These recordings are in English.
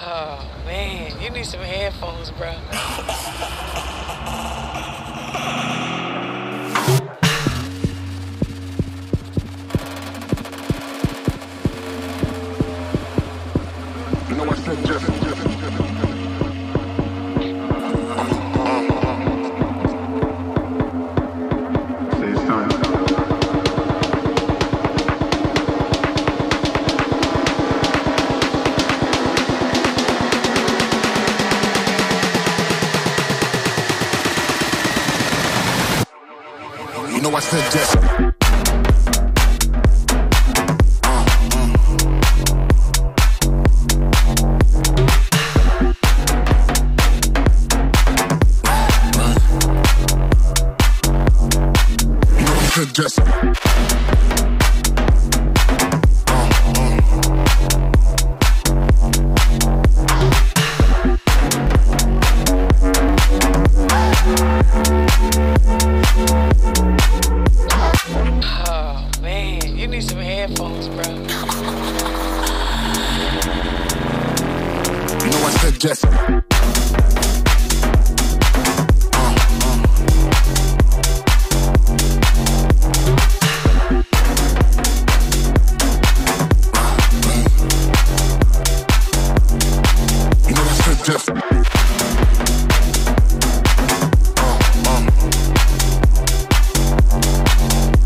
Oh, man. You need some headphones, bro. You know, I said Jeffy. I said Jeffy. I said Jeffy.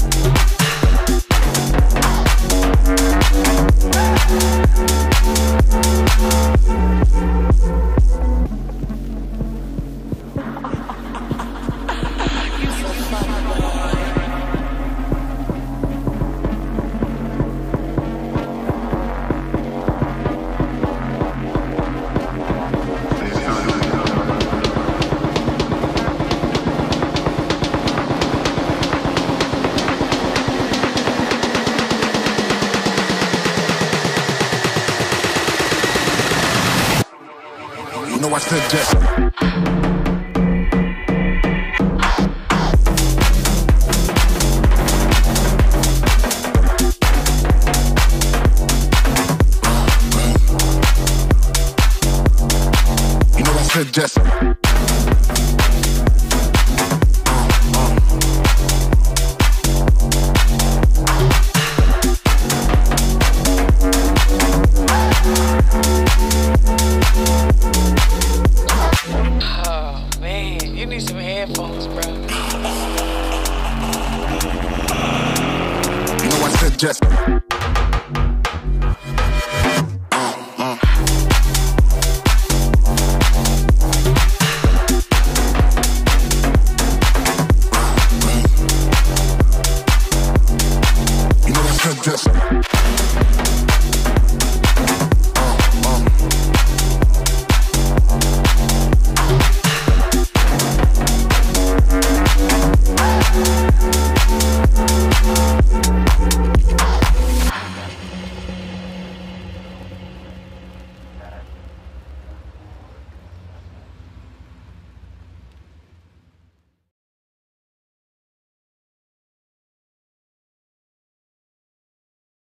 You know I said Jeffy. Just